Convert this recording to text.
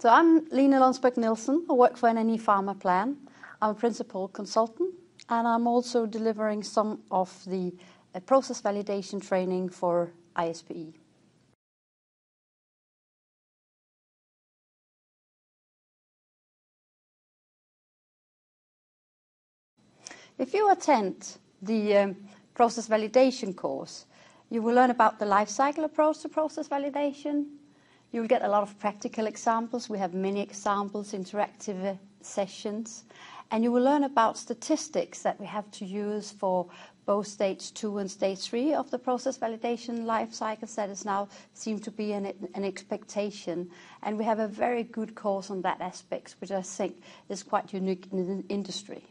So I'm Line Lunsberg-Nielson. I work for NNE Pharmaplan. I'm a principal consultant, and I'm also delivering some of the process validation training for ISPE. If you attend the process validation course, you will learn about the life cycle approach to process validation. You'll get a lot of practical examples. We have many examples, interactive sessions. And you will learn about statistics that we have to use for both stage 2 and stage 3 of the process validation life cycles that is now seem to be an expectation. And we have a very good course on that aspect, which I think is quite unique in the industry.